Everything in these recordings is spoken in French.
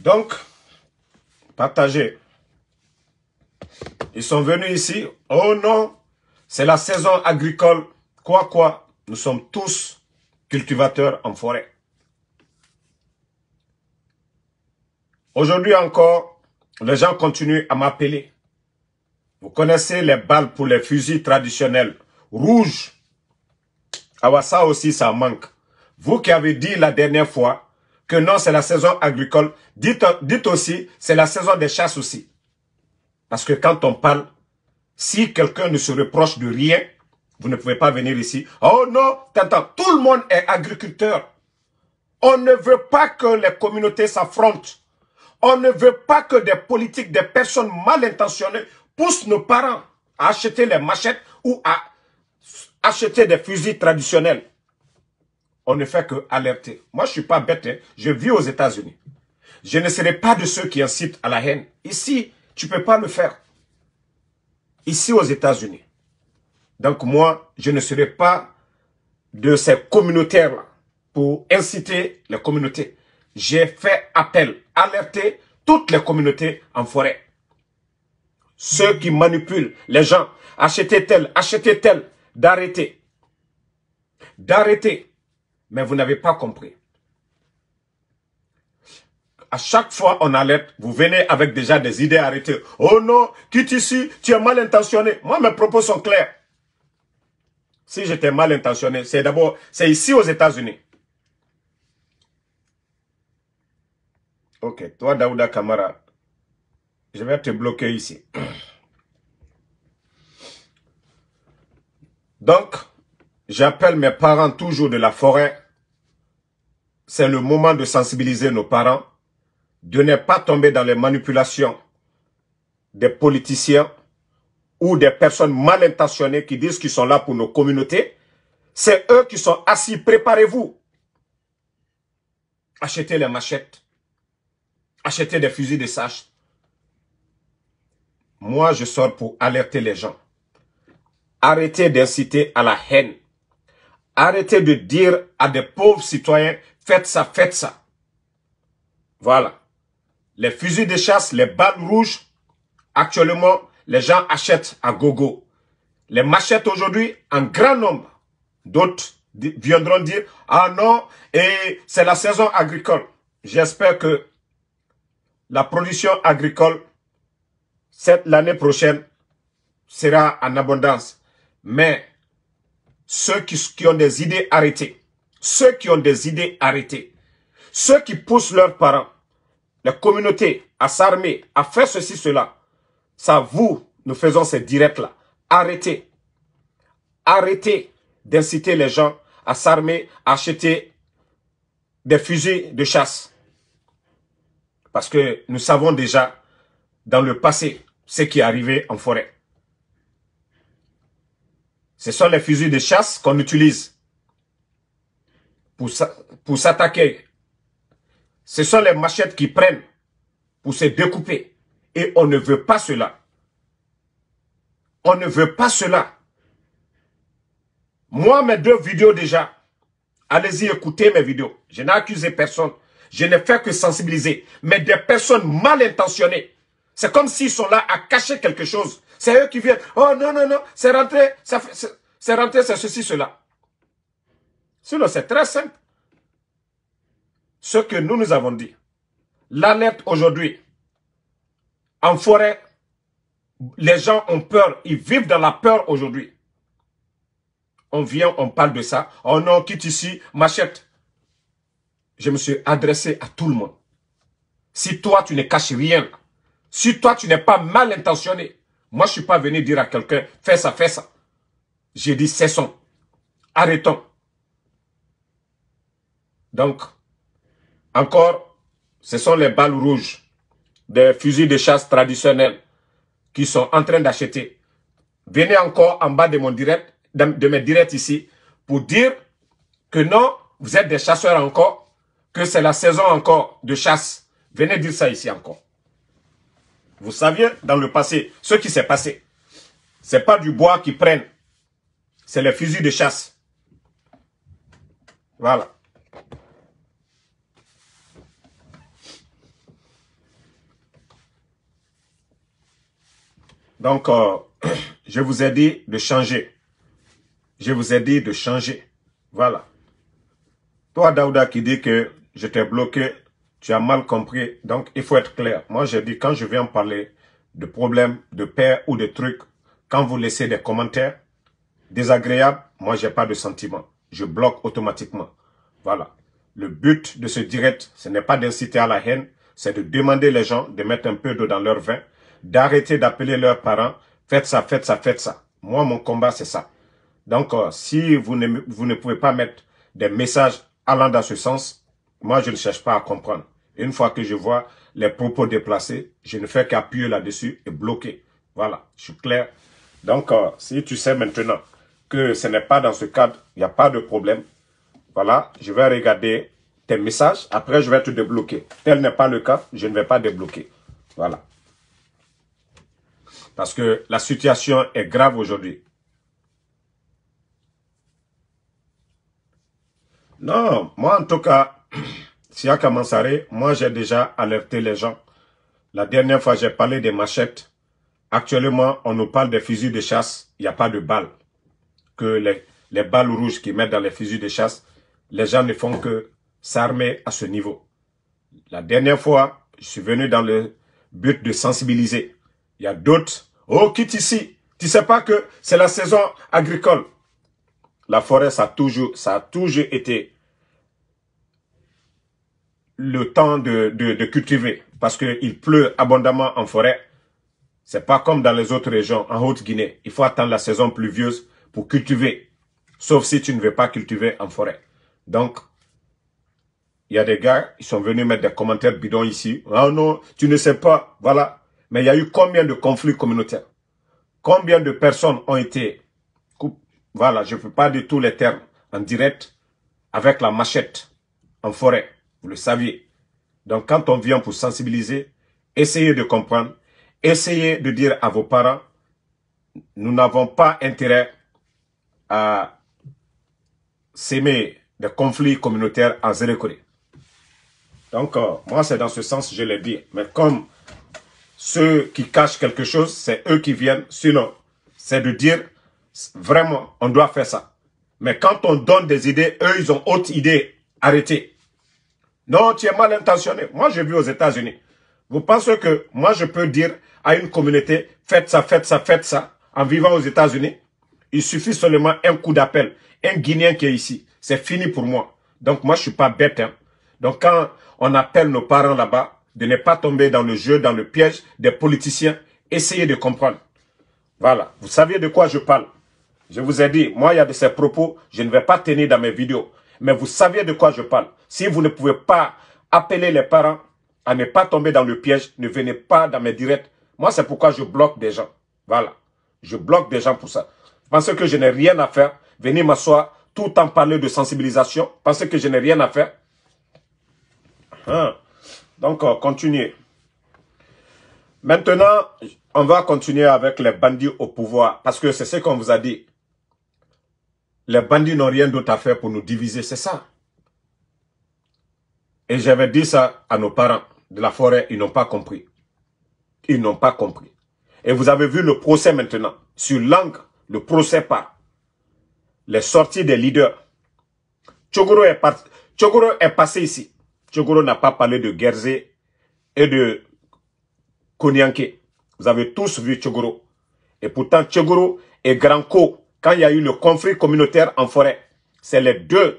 Donc, partagez. Ils sont venus ici. Oh non, c'est la saison agricole. Quoi, nous sommes tous cultivateurs en forêt. Aujourd'hui encore, les gens continuent à m'appeler. Vous connaissez les balles pour les fusils traditionnels, rouges. Alors ça aussi, ça manque. Vous qui avez dit la dernière fois que non, c'est la saison agricole, dites aussi, c'est la saison des chasses aussi. Parce que quand on parle, si quelqu'un ne se reproche de rien, vous ne pouvez pas venir ici. Oh non, tout le monde est agriculteur. On ne veut pas que les communautés s'affrontent. On ne veut pas que des politiques, des personnes mal intentionnées poussent nos parents à acheter les machettes ou à acheter des fusils traditionnels. On ne fait que alerter. Moi, je ne suis pas bête. Hein. Je vis aux États-Unis. Je ne serai pas de ceux qui incitent à la haine. Ici, tu ne peux pas le faire. Ici, aux États-Unis. Donc moi, je ne serai pas de ces communautaires-là pour inciter les communautés. J'ai fait appel, alerter toutes les communautés en forêt. Ceux qui manipulent les gens, achetez tel, d'arrêter. D'arrêter. Mais vous n'avez pas compris. À chaque fois, on alerte, vous venez avec déjà des idées arrêtées. Oh non, quitte ici, tu es mal intentionné. Moi, mes propos sont clairs. Si j'étais mal intentionné, c'est d'abord, c'est ici aux États-Unis. Ok, toi Daouda Kamara, je vais te bloquer ici. Donc, j'appelle mes parents toujours de la forêt. C'est le moment de sensibiliser nos parents, de ne pas tomber dans les manipulations des politiciens ou des personnes mal intentionnées qui disent qu'ils sont là pour nos communautés. C'est eux qui sont assis, préparez-vous. Achetez les machettes. Acheter des fusils de sache. Moi, je sors pour alerter les gens. Arrêtez d'inciter à la haine. Arrêtez de dire à des pauvres citoyens, faites ça, faites ça. Voilà. Les fusils de chasse, les balles rouges, actuellement, les gens achètent à gogo. Les machettes aujourd'hui, en grand nombre. D'autres viendront dire, ah non, et c'est la saison agricole. J'espère que la production agricole, l'année prochaine, sera en abondance. Mais ceux qui ont des idées arrêtées, ceux qui ont des idées arrêtées, ceux qui poussent leurs parents, la communauté à s'armer, à faire ceci, cela, ça, vous, nous faisons ces directs-là. Arrêtez. Arrêtez d'inciter les gens à s'armer, à acheter des fusils de chasse. Parce que nous savons déjà, dans le passé, ce qui est arrivé en forêt. Ce sont les fusils de chasse qu'on utilise pour s'attaquer. Ce sont les machettes qu'ils prennent pour se découper. Et on ne veut pas cela. On ne veut pas cela. Moi, mes deux vidéos déjà, allez-y écouter mes vidéos. Je n'ai accusé personne. Je ne fais que sensibiliser. Mais des personnes mal intentionnées, c'est comme s'ils sont là à cacher quelque chose. C'est eux qui viennent. Oh non, non, non, c'est rentré, c'est rentré, c'est ceci, cela. Sinon, c'est très simple. Ce que nous avons dit. L'alerte aujourd'hui, en forêt, les gens ont peur. Ils vivent dans la peur aujourd'hui. On vient, on parle de ça. Oh non, quitte ici, machette. Je me suis adressé à tout le monde. Si toi, tu ne caches rien, si toi, tu n'es pas mal intentionné, moi, je ne suis pas venu dire à quelqu'un, fais ça, fais ça. J'ai dit, cessons, arrêtons. Donc, encore, ce sont les balles rouges des fusils de chasse traditionnels qui sont en train d'acheter. Venez encore en bas de mon direct, de mes directs ici, pour dire que non, vous êtes des chasseurs encore, que c'est la saison encore de chasse. Venez dire ça ici encore. Vous saviez dans le passé ce qui s'est passé. C'est pas du bois qu'ils prennent. C'est les fusils de chasse. Voilà. Donc, je vous ai dit de changer. Je vous ai dit de changer. Voilà. Toi, Daouda, qui dit que je t'ai bloqué, tu as mal compris. Donc, il faut être clair. Moi, j'ai dit, quand je viens parler de problèmes, de paix ou de trucs, quand vous laissez des commentaires désagréables, moi, j'ai pas de sentiment. Je bloque automatiquement. Voilà. Le but de ce direct, ce n'est pas d'inciter à la haine, c'est de demander les gens de mettre un peu d'eau dans leur vin, d'arrêter d'appeler leurs parents, faites ça, faites ça, faites ça. Moi, mon combat, c'est ça. Donc, si vous ne pouvez pas mettre des messages allant dans ce sens, moi, je ne cherche pas à comprendre. Une fois que je vois les propos déplacés, je ne fais qu'appuyer là-dessus et bloquer. Voilà, je suis clair. Donc, si tu sais maintenant que ce n'est pas dans ce cadre, il n'y a pas de problème, voilà, je vais regarder tes messages, après je vais te débloquer. Tel n'est pas le cas, je ne vais pas débloquer. Voilà. Parce que la situation est grave aujourd'hui. Non, moi en tout cas, si à Kamansaré, moi j'ai déjà alerté les gens. La dernière fois, j'ai parlé des machettes. Actuellement, on nous parle des fusils de chasse. Il n'y a pas de balles. Que les balles rouges qu'ils mettent dans les fusils de chasse, les gens ne font que s'armer à ce niveau. La dernière fois, je suis venu dans le but de sensibiliser. Il y a d'autres. Oh, quitte ici. Tu sais pas que c'est la saison agricole. La forêt, ça a toujours été le temps de cultiver. Parce qu'il pleut abondamment en forêt. C'est pas comme dans les autres régions, en Haute-Guinée. Il faut attendre la saison pluvieuse pour cultiver. Sauf si tu ne veux pas cultiver en forêt. Donc, il y a des gars, ils sont venus mettre des commentaires bidons ici. Ah non, tu ne sais pas. Voilà. Mais il y a eu combien de conflits communautaires? Combien de personnes ont été... Voilà, je ne peux pas dire tous les termes en direct avec la machette en forêt, vous le saviez. Donc quand on vient pour sensibiliser, essayez de comprendre, essayez de dire à vos parents, nous n'avons pas intérêt à s'aimer des conflits communautaires à Zérékoré. Donc moi c'est dans ce sens, je l'ai dit, mais comme ceux qui cachent quelque chose, c'est eux qui viennent, sinon c'est de dire... Vraiment, on doit faire ça. Mais quand on donne des idées, eux, ils ont autre idée. Arrêtez. Non, tu es mal intentionné. Moi, je vis aux États-Unis. Vous pensez que moi, je peux dire à une communauté, faites ça, faites ça, faites ça, en vivant aux États-Unis? Il suffit seulement un coup d'appel. Un Guinéen qui est ici. C'est fini pour moi. Donc, moi, je suis pas bête. Hein. Donc, quand on appelle nos parents là-bas, de ne pas tomber dans le jeu, dans le piège des politiciens, essayez de comprendre. Voilà. Vous savez de quoi je parle. Je vous ai dit, moi, il y a de ces propos, je ne vais pas tenir dans mes vidéos. Mais vous savez de quoi je parle. Si vous ne pouvez pas appeler les parents à ne pas tomber dans le piège, ne venez pas dans mes directs. Moi, c'est pourquoi je bloque des gens. Voilà. Je bloque des gens pour ça. Pensez que je n'ai rien à faire. Venez m'asseoir tout en parler de sensibilisation. Pensez que je n'ai rien à faire. Hein. Donc, continuez. Maintenant, on va continuer avec les bandits au pouvoir. Parce que c'est ce qu'on vous a dit. Les bandits n'ont rien d'autre à faire pour nous diviser, c'est ça. Et j'avais dit ça à nos parents de la forêt, ils n'ont pas compris. Ils n'ont pas compris. Et vous avez vu le procès maintenant. Sur l'angle, le procès part. Les sorties des leaders. Tchogoro est passé ici. Tchogoro n'a pas parlé de Guerzé et de Konyanke. Vous avez tous vu Tchogoro. Et pourtant, Tchogoro et Granco, quand il y a eu le conflit communautaire en forêt, c'est les deux.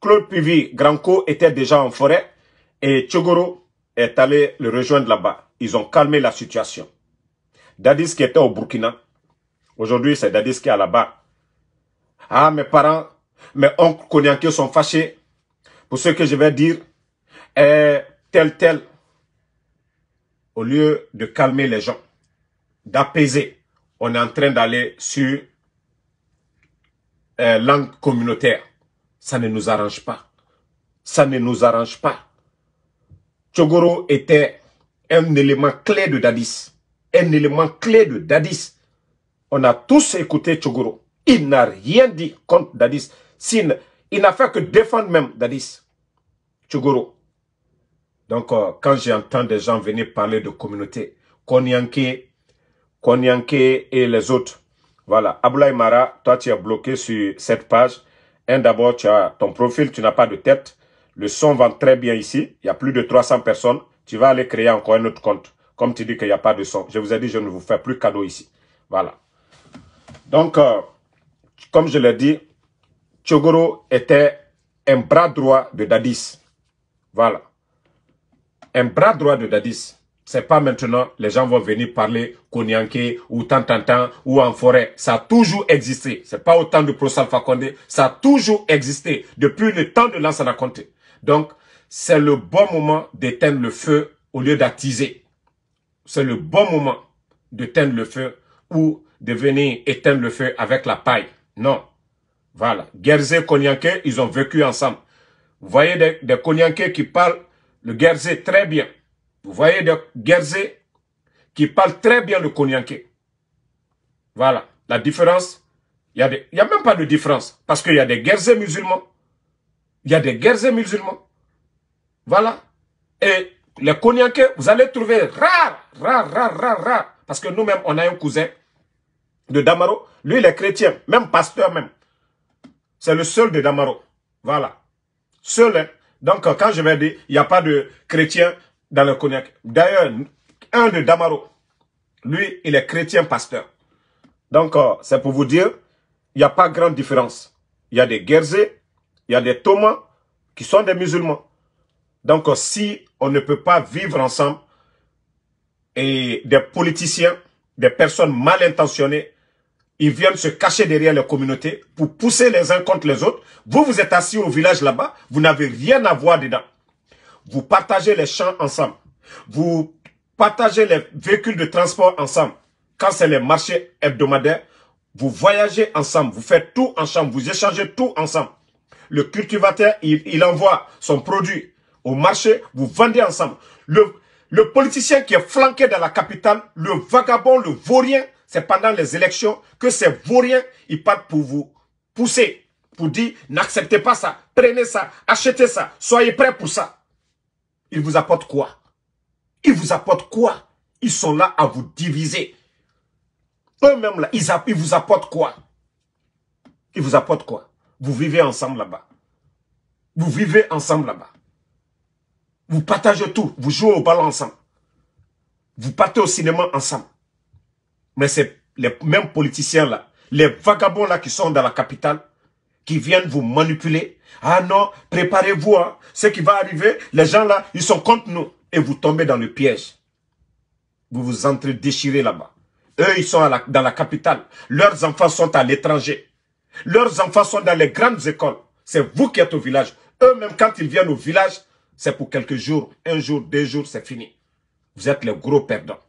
Claude Pivy, Granco était déjà en forêt et Tchogoro est allé le rejoindre là-bas. Ils ont calmé la situation. Dadis qui était au Burkina, aujourd'hui c'est Dadis qui est là-bas. Ah, mes parents, mes oncles Konyanke sont fâchés pour ce que je vais dire. Tel. Au lieu de calmer les gens, d'apaiser, on est en train d'aller sur langue communautaire. Ça ne nous arrange pas. Ça ne nous arrange pas. Tchogoro était un élément clé de Dadis. Un élément clé de Dadis. On a tous écouté Tchogoro. Il n'a rien dit contre Dadis. Il n'a fait que défendre même Dadis. Tchogoro. Donc, quand j'entends des gens venir parler de communauté, Konyanke, Konyanke et les autres. Voilà, Aboulaye Mara, toi tu es bloqué sur cette page. D'abord, tu as ton profil, tu n'as pas de tête. Le son vend très bien ici. Il y a plus de 300 personnes. Tu vas aller créer encore un autre compte. Comme tu dis qu'il n'y a pas de son. Je vous ai dit, je ne vous fais plus cadeau ici. Voilà. Donc, comme je l'ai dit, Tchogoro était un bras droit de Dadis. Voilà. Un bras droit de Dadis. C'est pas maintenant, les gens vont venir parler Konyanke ou Tantantan ou en forêt. Ça a toujours existé. C'est pas au temps de Pro Sal Fakonde. Ça a toujours existé depuis le temps de Lansana Conté. Donc, c'est le bon moment d'éteindre le feu au lieu d'attiser. C'est le bon moment d'éteindre le feu ou de venir éteindre le feu avec la paille. Non. Voilà. Guerzé, Konyanke, ils ont vécu ensemble. Vous voyez des Konyanke qui parlent le Guerzé très bien. Vous voyez des Guerzé qui parlent très bien le Konyanke. Voilà. La différence, il n'y a même pas de différence. Parce qu'il y a des Guerzé musulmans. Il y a des Guerzé musulmans. Voilà. Et les Konyanke, vous allez trouver rares. Parce que nous-mêmes, on a un cousin de Damaro. Lui, il est chrétien. Même pasteur même. C'est le seul de Damaro. Voilà. Seul. Hein. Donc, quand je vais dire, il n'y a pas de chrétien dans le Konyanke. D'ailleurs, un de Damaro, lui, il est chrétien pasteur. Donc, c'est pour vous dire, il n'y a pas grande différence. Il y a des Guerzé, il y a des Thomas qui sont des musulmans. Donc, si on ne peut pas vivre ensemble et des politiciens, des personnes mal intentionnées, ils viennent se cacher derrière les communautés pour pousser les uns contre les autres. Vous, vous êtes assis au village là-bas, vous n'avez rien à voir dedans. Vous partagez les champs ensemble. Vous partagez les véhicules de transport ensemble. Quand c'est les marchés hebdomadaires, vous voyagez ensemble. Vous faites tout ensemble. Vous échangez tout ensemble. Le cultivateur, il envoie son produit au marché. Vous vendez ensemble. Le politicien qui est flanqué dans la capitale, le vagabond, le vaurien, c'est pendant les élections que ces vauriens, ils partent pour vous pousser. Pour dire, n'acceptez pas ça. Prenez ça. Achetez ça. Soyez prêts pour ça. Ils vous apportent quoi? Ils vous apportent quoi? Ils sont là à vous diviser. Eux-mêmes, là, ils vous apportent quoi? Ils vous apportent quoi? Vous vivez ensemble là-bas. Vous vivez ensemble là-bas. Vous partagez tout. Vous jouez au ballon ensemble. Vous partez au cinéma ensemble. Mais c'est les mêmes politiciens là, les vagabonds là qui sont dans la capitale, qui viennent vous manipuler. Ah non, préparez-vous, hein. Ce qui va arriver, les gens là, ils sont contre nous. Et vous tombez dans le piège. Vous vous entrez déchirés là-bas. Eux, ils sont dans la capitale. Leurs enfants sont à l'étranger. Leurs enfants sont dans les grandes écoles. C'est vous qui êtes au village. Eux-mêmes, quand ils viennent au village, c'est pour quelques jours. Un jour, deux jours, c'est fini. Vous êtes les gros perdants.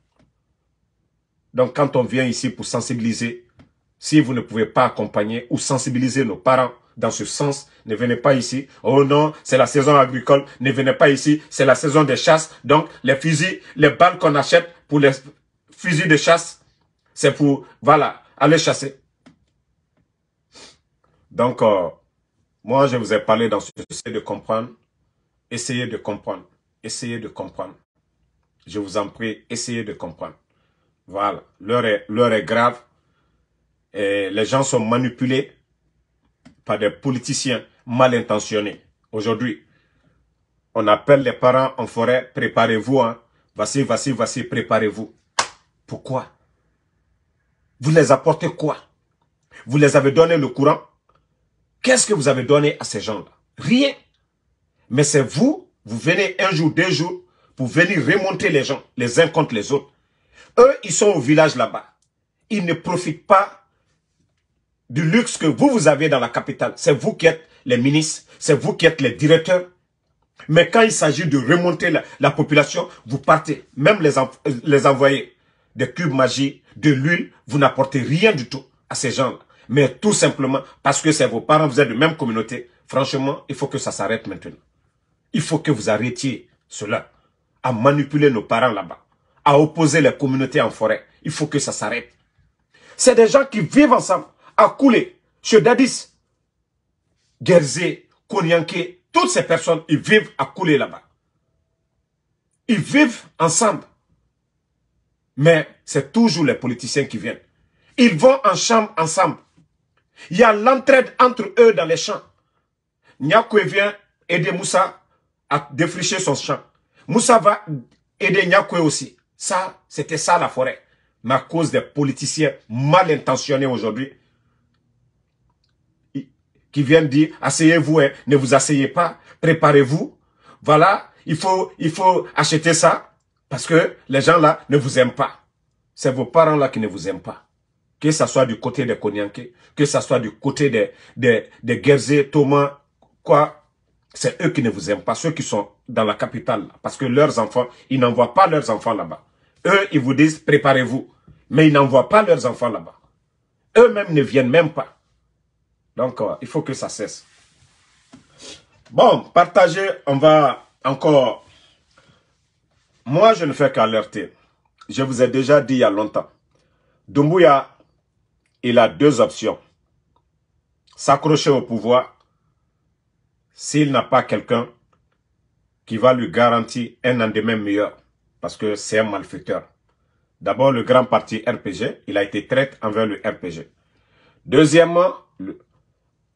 Donc, quand on vient ici pour sensibiliser, si vous ne pouvez pas accompagner ou sensibiliser nos parents dans ce sens, ne venez pas ici. Oh non, c'est la saison agricole. Ne venez pas ici. C'est la saison des chasses. Donc, les fusils, les balles qu'on achète pour les fusils de chasse, c'est pour, voilà, aller chasser. Donc, moi, je vous ai parlé dans ce essai de comprendre. Essayez de comprendre. Essayez de comprendre. Je vous en prie, essayez de comprendre. Voilà, l'heure est grave. Et les gens sont manipulés par des politiciens mal intentionnés. Aujourd'hui, on appelle les parents en forêt, préparez-vous, hein. Voici, préparez-vous. Pourquoi? Vous les apportez quoi? Vous les avez donné le courant? Qu'est-ce que vous avez donné à ces gens-là? Rien. Mais c'est vous, vous venez un jour, deux jours, pour venir remonter les gens, les uns contre les autres. Eux, ils sont au village là-bas. Ils ne profitent pas du luxe que vous avez dans la capitale. C'est vous qui êtes les ministres, c'est vous qui êtes les directeurs. Mais quand il s'agit de remonter la population, vous partez, même les envoyer des cubes magie, de l'huile, vous n'apportez rien du tout à ces gens-là. Mais tout simplement parce que c'est vos parents, vous êtes de même communauté. Franchement, il faut que ça s'arrête maintenant. Il faut que vous arrêtiez cela, à manipuler nos parents là-bas, à opposer les communautés en forêt. Il faut que ça s'arrête. C'est des gens qui vivent ensemble. À Koulé, chez Dadis, Guerzé, Konyanke, toutes ces personnes, ils vivent à Koulé là-bas. Ils vivent ensemble. Mais c'est toujours les politiciens qui viennent. Ils vont en chambre ensemble. Il y a l'entraide entre eux dans les champs. Nyakoué vient aider Moussa à défricher son champ. Moussa va aider Nyakoué aussi. Ça, c'était ça la forêt. Mais à cause des politiciens mal intentionnés aujourd'hui, qui viennent dire, asseyez-vous, hein, ne vous asseyez pas, préparez-vous. Voilà, il faut acheter ça, parce que les gens là ne vous aiment pas. C'est vos parents là qui ne vous aiment pas. Que ça soit du côté des Konyanke, que ça soit du côté des Guerzé, Thomas, quoi, c'est eux qui ne vous aiment pas, ceux qui sont dans la capitale, parce que leurs enfants, ils n'envoient pas leurs enfants là-bas. Eux, ils vous disent, préparez-vous, mais ils n'envoient pas leurs enfants là-bas. Eux-mêmes ne viennent même pas. Donc, il faut que ça cesse. Bon, partager, on va encore... Moi, je ne fais qu'alerter. Je vous ai déjà dit il y a longtemps. Doumbouya... il a deux options. S'accrocher au pouvoir s'il n'a pas quelqu'un qui va lui garantir un lendemain meilleur. Parce que c'est un malfaiteur. D'abord, le grand parti RPG, il a été traître envers le RPG. Deuxièmement,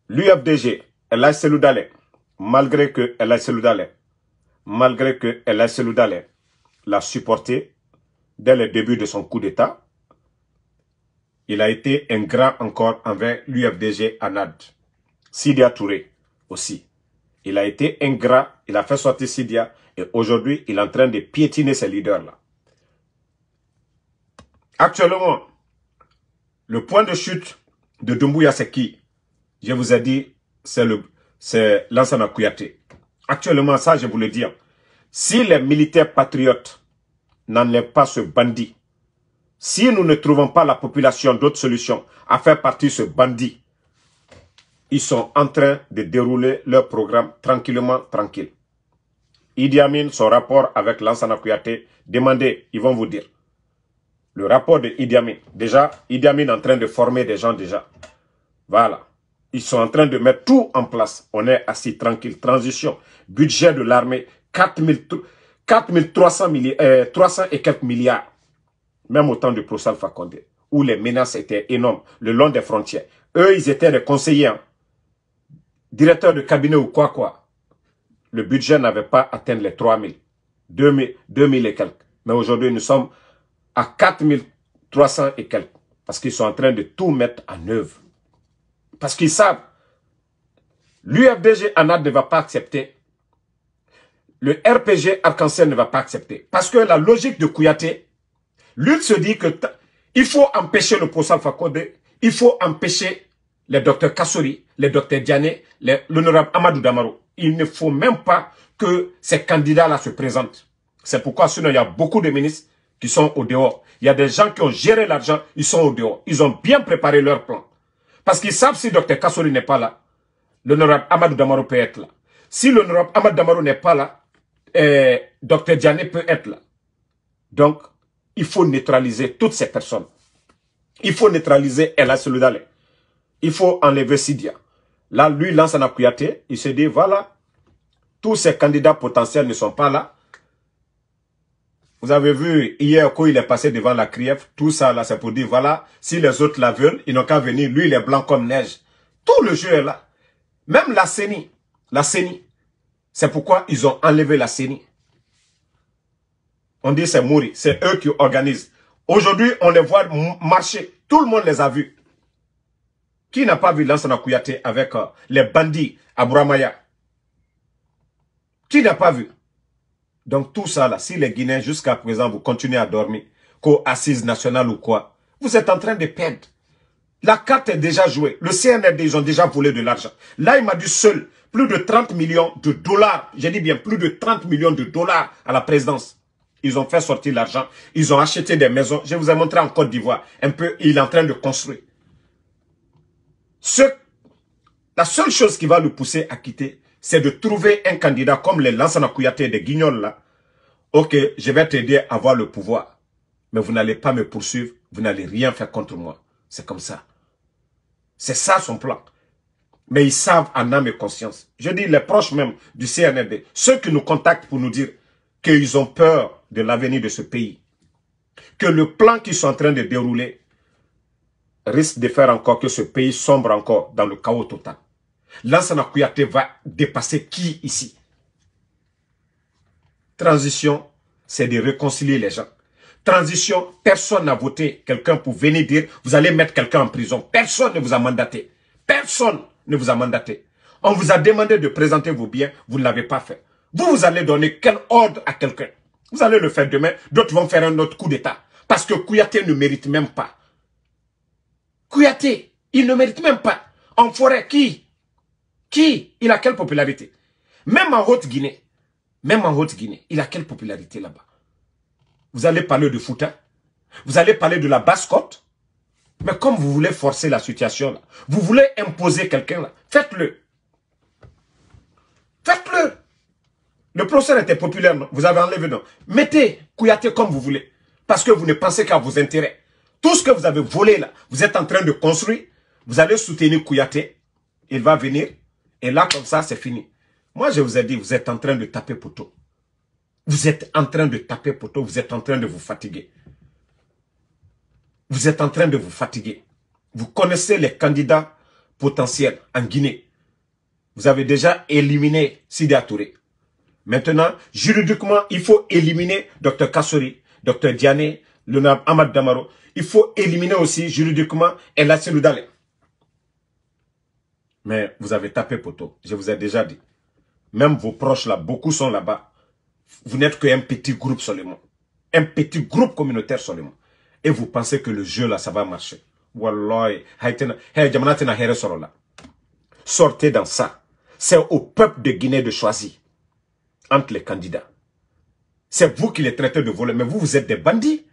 l'UFDG, Cellou Dalein, malgré que Cellou Dalein l'a supporté dès le début de son coup d'État, il a été ingrat encore envers l'UFDG Anad. Sidia Touré aussi. Il a été ingrat, il a fait sortir Sidia et aujourd'hui, il est en train de piétiner ces leaders-là. Actuellement, le point de chute de Doumbouya, c'est qui? Je vous ai dit, c'est Lansana Kouyaté. Actuellement, ça, je vous le dis. Si les militaires patriotes n'enlèvent pas ce bandit, si nous ne trouvons pas la population d'autres solutions à faire partie de ce bandit, ils sont en train de dérouler leur programme tranquillement, tranquille. Idi Amin, son rapport avec Lansana Kouyaté, demandez, ils vont vous dire. Le rapport de Idi Amin, déjà, Idi Amin est en train de former des gens déjà. Voilà. Ils sont en train de mettre tout en place. On est assis tranquille. Transition, budget de l'armée, 4 300 et quelques milliards. Même au temps du Pro Sal Fakonde, où les menaces étaient énormes, le long des frontières. Eux, ils étaient des conseillers, hein, directeurs de cabinet ou quoi. Le budget n'avait pas atteint les 3 000 et quelques. Mais aujourd'hui, nous sommes à 4 300 et quelques. Parce qu'ils sont en train de tout mettre en œuvre. Parce qu'ils savent, l'UFDG Anad ne va pas accepter. Le RPG Arc-en-Ciel ne va pas accepter. Parce que la logique de Kouyaté, l'une se dit que il faut empêcher le Pro Sal Fakonde, il faut empêcher les Dr Kassory, les Dr Diané, l'honorable Amadou Damaro. Il ne faut même pas que ces candidats-là se présentent. C'est pourquoi sinon il y a beaucoup de ministres qui sont au dehors. Il y a des gens qui ont géré l'argent, ils sont au dehors. Ils ont bien préparé leur plan. Parce qu'ils savent si Dr Kassory n'est pas là, l'honorable Amadou Damaro peut être là. Si l'honorable Amadou Damaro n'est pas là, Dr Diané peut être là. Donc, il faut neutraliser toutes ces personnes. Il faut neutraliser Cellou Dalein. Il faut enlever Sidia. Là, lui, Lansana Kouyaté, il se dit, voilà, tous ces candidats potentiels ne sont pas là. Vous avez vu, hier, quand il est passé devant la CRIEF, tout ça, là, c'est pour dire, voilà, si les autres la veulent, ils n'ont qu'à venir. Lui, il est blanc comme neige. Tout le jeu est là. Même la CENI. La CENI. C'est pourquoi ils ont enlevé la CENI. On dit c'est Mouri, c'est eux qui organisent. Aujourd'hui, on les voit marcher. Tout le monde les a vus. Qui n'a pas vu Lansana Kouyaté avec les bandits à Bouramaya? Qui n'a pas vu? Donc tout ça, là, si les Guinéens jusqu'à présent, vous continuez à dormir, qu'aux assises nationales ou quoi, vous êtes en train de perdre. La carte est déjà jouée. Le CNRD, ils ont déjà volé de l'argent. Là, il m'a dit seul, plus de 30 millions de dollars. J'ai dit bien, plus de 30 millions de dollars à la présidence. Ils ont fait sortir l'argent. Ils ont acheté des maisons. Je vous ai montré en Côte d'Ivoire. Un peu, il est en train de construire. La seule chose qui va le pousser à quitter, c'est de trouver un candidat comme les Lansana Kouyaté des Guignols là. Ok, je vais t'aider à avoir le pouvoir. Mais vous n'allez pas me poursuivre. Vous n'allez rien faire contre moi. C'est comme ça. C'est ça son plan. Mais ils savent en âme et conscience. Je dis les proches même du CNRD, ceux qui nous contactent pour nous dire qu'ils ont peur de l'avenir de ce pays. que le plan qu'ils sont en train de dérouler risque de faire encore que ce pays sombre encore dans le chaos total. Lansana Kouyaté va dépasser qui ici? Transition, c'est de réconcilier les gens. Transition, personne n'a voté quelqu'un pour venir dire vous allez mettre quelqu'un en prison. Personne ne vous a mandaté. Personne ne vous a mandaté. On vous a demandé de présenter vos biens, vous ne l'avez pas fait. Vous, vous allez donner quel ordre à quelqu'un? Vous allez le faire demain, d'autres vont faire un autre coup d'État. Parce que Kouyaté ne mérite même pas. Kouyaté, il ne mérite même pas. En forêt, qui? Il a quelle popularité? Même en Haute-Guinée. Même en Haute-Guinée, il a quelle popularité là-bas? Vous allez parler de Fouta, vous allez parler de la Basse-Côte, mais comme vous voulez forcer la situation là, vous voulez imposer quelqu'un là, faites-le. Faites-le. Le procès était populaire, non? Vous avez enlevé, non? Mettez Kouyaté comme vous voulez, parce que vous ne pensez qu'à vos intérêts. Tout ce que vous avez volé là, vous êtes en train de construire, vous allez soutenir Kouyaté, il va venir, et là comme ça c'est fini. Moi, je vous ai dit, vous êtes en train de taper poteau. Vous êtes en train de taper poteau, vous êtes en train de vous fatiguer. Vous êtes en train de vous fatiguer. Vous connaissez les candidats potentiels en Guinée. Vous avez déjà éliminé Sidia Touré. Maintenant, juridiquement, il faut éliminer Dr Kassory, Dr Diané, l'honorable Amadou Damaro. Il faut éliminer aussi juridiquement Cellou Dalein. Mais vous avez tapé poteau, je vous ai déjà dit. Même vos proches là, beaucoup sont là-bas. Vous n'êtes qu'un petit groupe seulement. Un petit groupe communautaire seulement. Et vous pensez que le jeu là, ça va marcher. Wallahi. Sortez dans ça. C'est au peuple de Guinée de choisir. Entre les candidats. C'est vous qui les traitez de voleurs. Mais vous, vous êtes des bandits.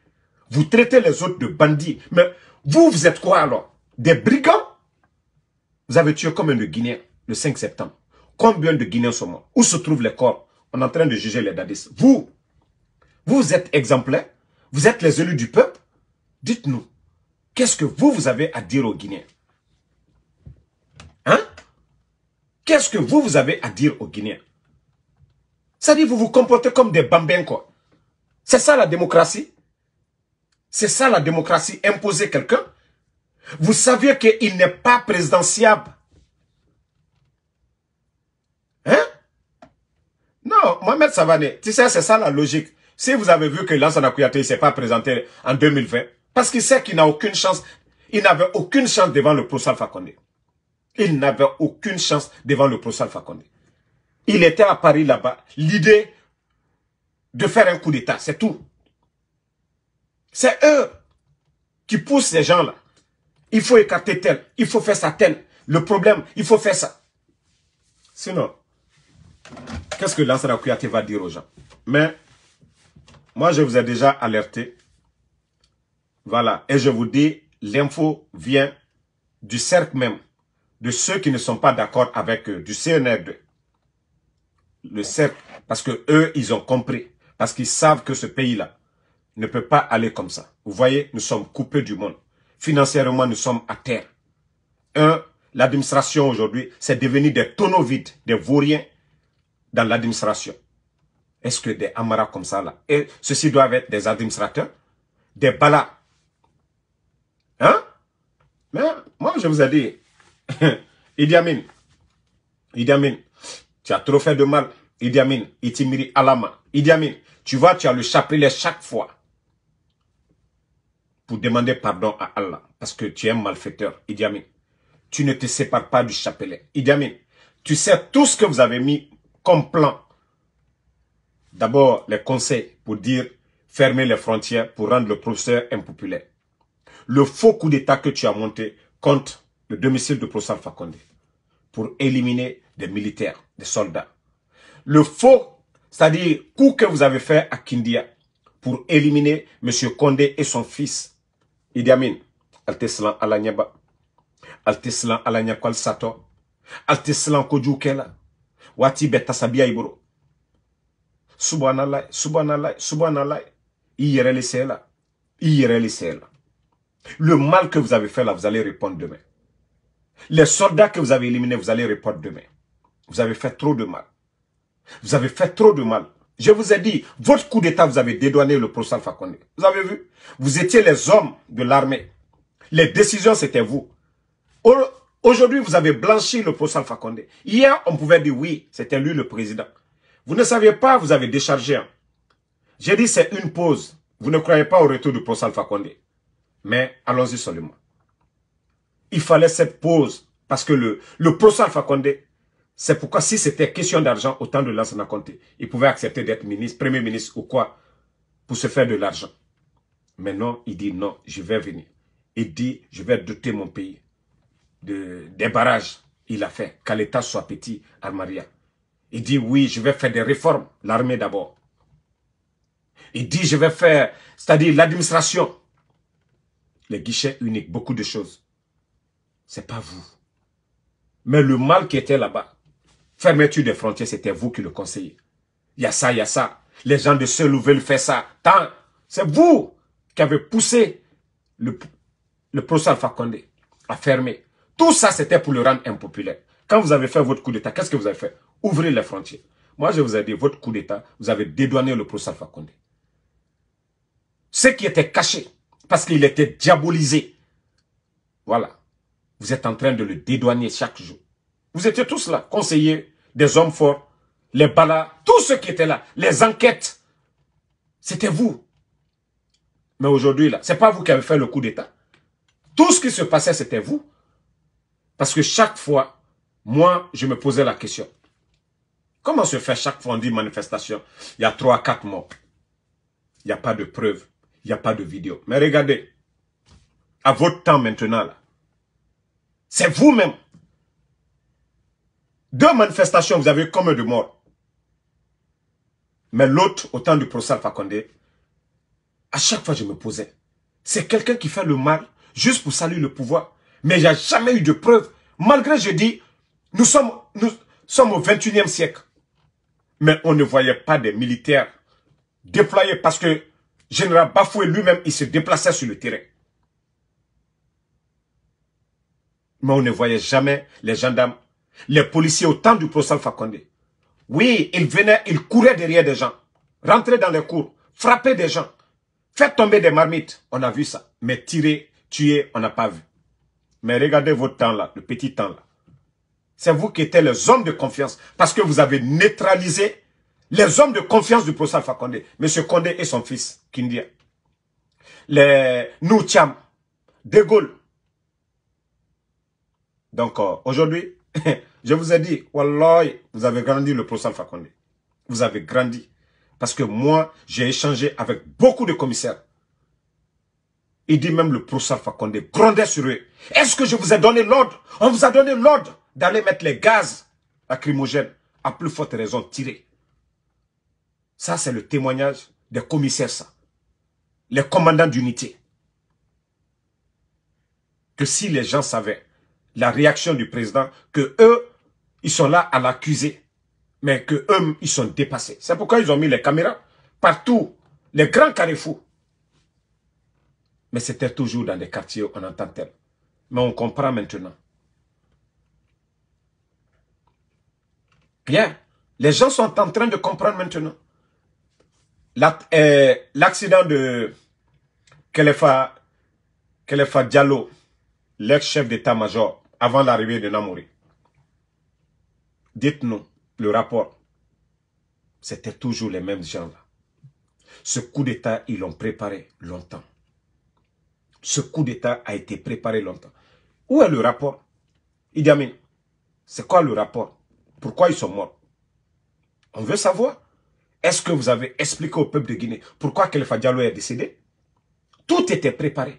Vous traitez les autres de bandits. Mais vous, vous êtes quoi alors? Des brigands? Vous avez tué combien de Guinéens le 5 septembre? Combien de Guinéens sont morts? Où se trouvent les corps? On est en train de juger les Dadis. Vous êtes exemplaires. Vous êtes les élus du peuple. Dites-nous, qu'est-ce que vous avez à dire aux Guinéens? Hein? Qu'est-ce que vous avez à dire aux Guinéens? Ça dit, vous vous comportez comme des bambins, quoi. C'est ça la démocratie? C'est ça la démocratie, imposer quelqu'un? Vous saviez qu'il n'est pas présidentiable. Non, Mohamed Savané, tu sais, c'est ça la logique. Si vous avez vu que Lansana Kouyaté ne s'est pas présenté en 2020, parce qu'il sait qu'il n'a aucune chance, il n'avait aucune chance devant le Pro Sal Fakonde. Il n'avait aucune chance devant le Pro Sal Fakonde. Il était à Paris là-bas, l'idée de faire un coup d'État, c'est tout. C'est eux qui poussent ces gens-là. Il faut écarter tel, il faut faire ça tel. Le problème, il faut faire ça. Sinon... qu'est-ce que Lansana Kouyaté va dire aux gens? Mais, moi je vous ai déjà alerté. Voilà. Et je vous dis, l'info vient du cercle même. De ceux qui ne sont pas d'accord avec eux. Du CNRD. Le cercle. Parce que eux, ils ont compris. Parce qu'ils savent que ce pays-là ne peut pas aller comme ça. Vous voyez, nous sommes coupés du monde. Financièrement, nous sommes à terre. L'administration aujourd'hui, c'est devenu des tonneaux vides, des vauriens. Dans l'administration. Est-ce que des amaras comme ça là, et ceux-ci doivent être des administrateurs, des balas? Hein? Mais moi je vous ai dit, Idi Amin, tu as trop fait de mal. Idi Amin, Itimiri Alama. Idi Amin, tu vois, tu as le chapelet chaque fois pour demander pardon à Allah, parce que tu es un malfaiteur. Idi Amin, tu ne te sépares pas du chapelet. Idi Amin, tu sais tout ce que vous avez mis comme plan. D'abord, les conseils pour dire fermer les frontières pour rendre le professeur impopulaire. Le faux coup d'État que tu as monté contre le domicile de Pro Sal Fakonde pour éliminer des militaires, des soldats. Le faux, c'est-à-dire coup que vous avez fait à Kindia pour éliminer M. Condé et son fils. Idi Amin, Alteslan Alanyaba, Alteslan Alanyakwal Sato, Alteslan Kodjoukela, Wati beta sabia iboro. Subhanallah, subhanallah, subhanallah. Iyerelissez là. Iyerelissez là. Le mal que vous avez fait là, vous allez répondre demain. Les soldats que vous avez éliminés, vous allez répondre demain. Vous avez fait trop de mal. Vous avez fait trop de mal. Je vous ai dit, votre coup d'État, vous avez dédouané le Pro Sal Fakonde. Vous avez vu? Vous étiez les hommes de l'armée. Les décisions, c'était vous. Aujourd'hui, vous avez blanchi le Pro Sal Fakonde. Hier, on pouvait dire oui, c'était lui le président. Vous ne saviez pas, vous avez déchargé. J'ai dit, c'est une pause. Vous ne croyez pas au retour du Pro Sal Fakonde. Mais allons-y seulement. Il fallait cette pause parce que le Pro Sal Fakonde, c'est pourquoi si c'était question d'argent, autant de Lansana Conté, il pouvait accepter d'être ministre, premier ministre ou quoi, pour se faire de l'argent. Mais non, il dit non, je vais venir. Il dit, je vais doter mon pays des barrages. Il a fait, qu'à l'État soit petit, Armaria. Il dit oui, je vais faire des réformes, l'armée d'abord. Il dit, je vais faire, c'est-à-dire l'administration, les guichets uniques, beaucoup de choses. C'est pas vous. Mais le mal qui était là-bas, fermeture des frontières, c'était vous qui le conseillez. Il y a ça, il y a ça. Les gens de Cellou veulent faire ça. Tant, c'est vous qui avez poussé le Pro Sal Fakonde à fermer. Tout ça, c'était pour le rendre impopulaire. Quand vous avez fait votre coup d'État, qu'est-ce que vous avez fait? Ouvrir les frontières. Moi, je vous ai dit, votre coup d'État, vous avez dédouané le Pro Sal Fakonde. Ce qui était caché, parce qu'il était diabolisé. Voilà. Vous êtes en train de le dédouaner chaque jour. Vous étiez tous là, conseillers, des hommes forts, les balas, tous ceux qui étaient là, les enquêtes, c'était vous. Mais aujourd'hui, là, c'est pas vous qui avez fait le coup d'État. Tout ce qui se passait, c'était vous. Parce que chaque fois, moi, je me posais la question. Comment se fait chaque fois on dit manifestation? Il y a 3 à 4 morts. Il n'y a pas de preuves, il n'y a pas de vidéo. Mais regardez, à votre temps maintenant, là, c'est vous-même. 2 manifestations, vous avez eu combien de morts? Mais l'autre, au temps du Pro Sal Fakonde, à chaque fois je me posais, c'est quelqu'un qui fait le mal juste pour saluer le pouvoir. Mais il n'y a jamais eu de preuve. Malgré, je dis, nous sommes au 21e siècle. Mais on ne voyait pas des militaires déployés parce que général Bafoué lui-même, il se déplaçait sur le terrain. Mais on ne voyait jamais les gendarmes, les policiers au temps du Pro Sal Fakonde. Oui, ils venaient, ils couraient derrière des gens, rentraient dans les cours, frappaient des gens, faire tomber des marmites. On a vu ça, mais tirer, tuer, on n'a pas vu. Mais regardez votre temps là, le petit temps là. C'est vous qui étiez les hommes de confiance parce que vous avez neutralisé les hommes de confiance du Pro Sal Fakonde. Monsieur Condé et son fils, Kindia. Les Noutiam, De Gaulle. Donc aujourd'hui, je vous ai dit, wallah, vous avez grandi le Pro Sal Fakonde. Vous avez grandi. Parce que moi, j'ai échangé avec beaucoup de commissaires. Il dit même le Pro Sal Fakonde grondait sur eux. Est-ce que je vous ai donné l'ordre? On vous a donné l'ordre d'aller mettre les gaz lacrymogènes. À plus forte raison, tirer. Ça, c'est le témoignage des commissaires, ça. Les commandants d'unité. Que si les gens savaient la réaction du président, que eux, ils sont là à l'accuser, mais que eux, ils sont dépassés. C'est pourquoi ils ont mis les caméras partout, les grands carrefours. Mais c'était toujours dans des quartiers où on entend tel. Mais on comprend maintenant. Bien, les gens sont en train de comprendre maintenant. L'accident de Kelefa Diallo, l'ex-chef d'état-major, avant l'arrivée de Namori. Dites-nous, le rapport, c'était toujours les mêmes gens-là. Ce coup d'État, ils l'ont préparé longtemps. Ce coup d'État a été préparé longtemps. Où est le rapport? Idi Amin, c'est quoi le rapport? Pourquoi ils sont morts? On veut savoir. Est-ce que vous avez expliqué au peuple de Guinée pourquoi Kelefa Diallo est décédé? Tout était préparé.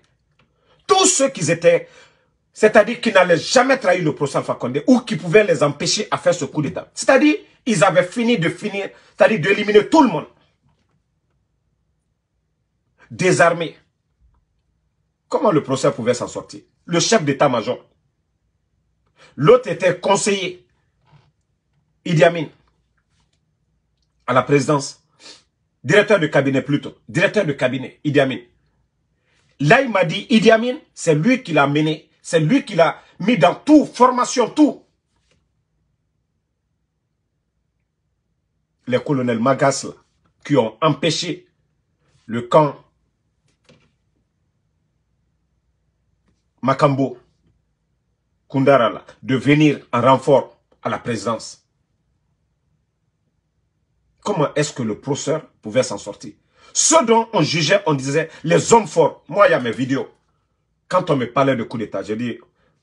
Tous ceux qui étaient, c'est-à-dire qui n'allaient jamais trahir le Pro Sal Fakonde ou qui pouvaient les empêcher à faire ce coup d'État. C'est-à-dire, ils avaient fini de finir, c'est-à-dire d'éliminer tout le monde. Désarmés. Comment le Pro Sal pouvait s'en sortir? Le chef d'état-major. L'autre était conseiller. Idi Amin. À la présidence. Directeur de cabinet plutôt. Directeur de cabinet, Idi Amin. Là, il m'a dit, Idi Amin, c'est lui qui l'a mené. C'est lui qui l'a mis dans tout, formation, tout. Les colonels Magas, là, qui ont empêché le camp Makambo Kundarala de venir en renfort à la présidence. Comment est-ce que le procureur pouvait s'en sortir? Ce dont on jugeait, on disait, les hommes forts. Moi, il y a mes vidéos. Quand on me parlait de coup d'État, j'ai dit,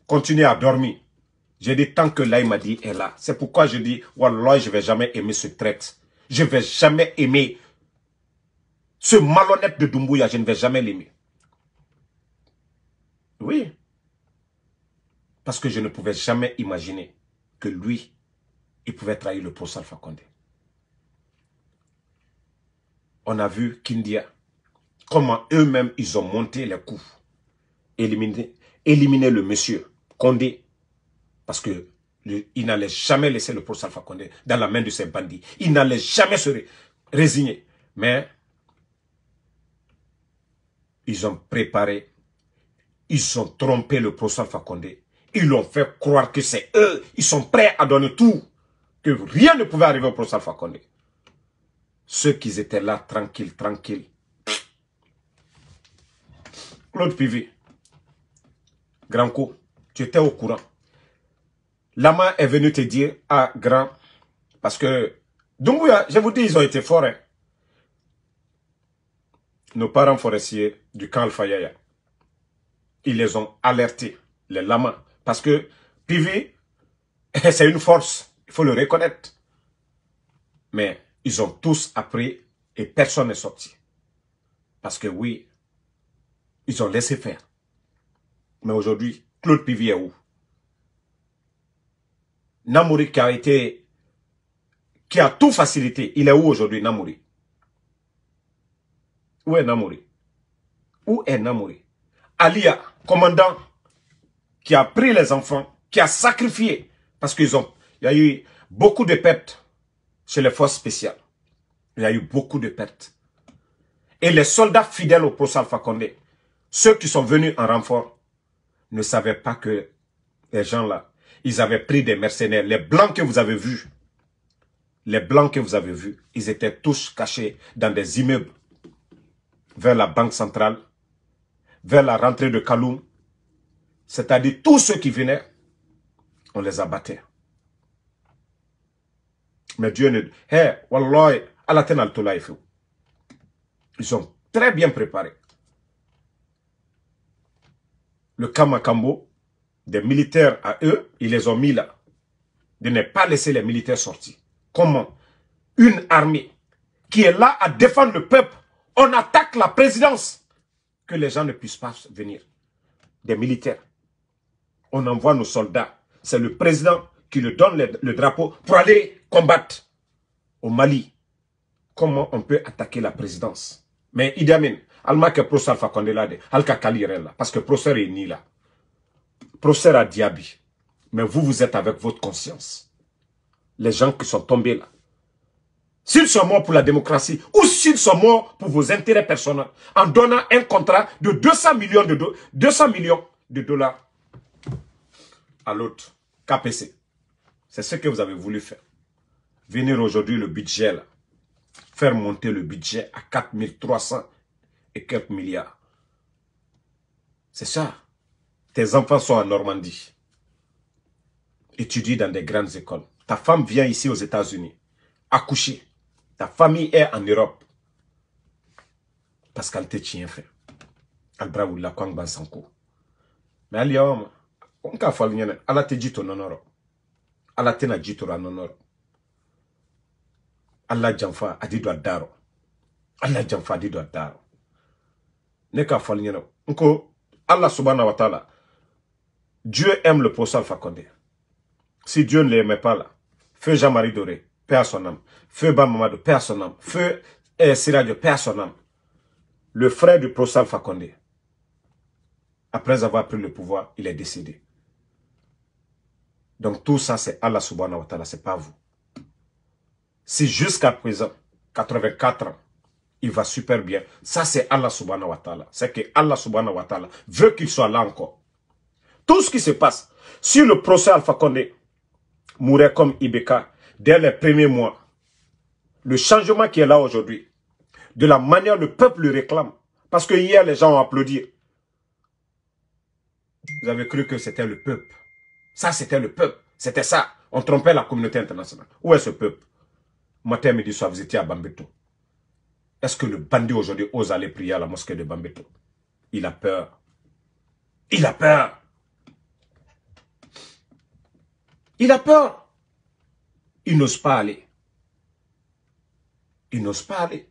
continuez à dormir. J'ai dit, tant que l'Aïmadi est là. C'est pourquoi je dis, wallah, je ne vais jamais aimer ce traître. Je ne vais jamais aimer ce malhonnête de Doumbouya. Je ne vais jamais l'aimer. Oui. Parce que je ne pouvais jamais imaginer que lui, il pouvait trahir le Pro Sal Fakonde. On a vu Kindia, comment eux-mêmes, ils ont monté les coups. Éliminer le monsieur Condé. Parce que il n'allait jamais laisser le Pro Sal Fakonde dans la main de ces bandits. Il n'allait jamais se résigner. Mais ils ont préparé, ils ont trompé le Pro Sal Fakonde. Ils l'ont fait croire que c'est eux. Ils sont prêts à donner tout. Que rien ne pouvait arriver au Pro Sal Fakonde. Ceux qui étaient là, tranquilles, tranquilles. Claude Pivy, Granco, tu étais au courant. Lama est venu te dire à Grand. Parce que Doumbouya, je vous dis, ils ont été forts. Hein. Nos parents forestiers du camp Alfayaya, ils les ont alertés, les Lamas. Parce que Pivy, c'est une force. Il faut le reconnaître. Mais ils ont tous appris et personne n'est sorti. Parce que oui, ils ont laissé faire. Mais aujourd'hui, Claude Pivy est où? Namori qui a tout facilité, il est où aujourd'hui, Namori? Où est Namori? Où est Namori? Alia, commandant, qui a pris les enfants, qui a sacrifié, parce qu'ils ont, il y a eu beaucoup de pertes. Chez les forces spéciales, il y a eu beaucoup de pertes. Et les soldats fidèles au Pro Sal Fakonde, ceux qui sont venus en renfort, ne savaient pas que les gens-là, ils avaient pris des mercenaires. Les blancs que vous avez vus, ils étaient tous cachés dans des immeubles vers la Banque Centrale, vers la rentrée de Kaloum. C'est-à-dire tous ceux qui venaient, on les abattait. Mais Dieu ne... Hey, wallahi, ils sont très bien préparés. Le camp Makambo, des militaires à eux, ils les ont mis là. De ne pas laisser les militaires sortir. Comment? Une armée qui est là à défendre le peuple, on attaque la présidence. Que les gens ne puissent pas venir. Des militaires. On envoie nos soldats. C'est le président qui lui donne le drapeau pour aller combattre au Mali. Comment on peut attaquer la présidence? Mais Idi Amin, alma que Pro Sal Fakonde là, alka kalirella, parce que Prosser est ni là. Prosser a diabi. Mais vous, vous êtes avec votre conscience. Les gens qui sont tombés là. S'ils sont morts pour la démocratie, ou s'ils sont morts pour vos intérêts personnels, en donnant un contrat de 200 millions de dollars à l'autre, KPC. C'est ce que vous avez voulu faire. Venir aujourd'hui le budget, là, faire monter le budget à 4300 et quelques milliards. C'est ça. Tes enfants sont en Normandie. Étudient dans des grandes écoles. Ta femme vient ici aux États-Unis. Accoucher. Ta famille est en Europe. Parce qu'elle te tient fait. Elle bravo la Kwang Bansanko. Mais elle y a homme. On a fallu y aller. Elle a te dit ton honneur. Elle a te dit ton honneur. Allah Janfa a dit doit daro. Allah Janfa a dit doit daro. Neka falnyano. Nko Allah subhanahu wa ta'ala. Dieu aime le Pro Sal Fakonde. Si Dieu ne l'aimait pas là, feu Jean-Marie Doré, paix à son âme. Feu Bamamadou, paix à son âme. Feu Siradio, paix à son âme. Le frère du Pro Sal Fakonde, après avoir pris le pouvoir, il est décédé. Donc tout ça c'est Allah subhanahu wa ta'ala, c'est pas vous. Si jusqu'à présent, 84 ans, il va super bien, ça c'est Allah subhanahu wa ta'ala. C'est que Allah subhanahu wa ta'ala veut qu'il soit là encore. Tout ce qui se passe, si le procès Alpha Condé mourait comme Ibeka dès les premiers mois, le changement qui est là aujourd'hui, de la manière le peuple le réclame. Parce que hier, les gens ont applaudi. Vous avez cru que c'était le peuple. Ça, c'était le peuple. C'était ça. On trompait la communauté internationale. Où est ce peuple? Matin, midi, soir, vous étiez à Bambeto. Est-ce que le bandit aujourd'hui ose aller prier à la mosquée de Bambeto? Il a peur. Il a peur. Il a peur. Il n'ose pas aller. Il n'ose pas aller.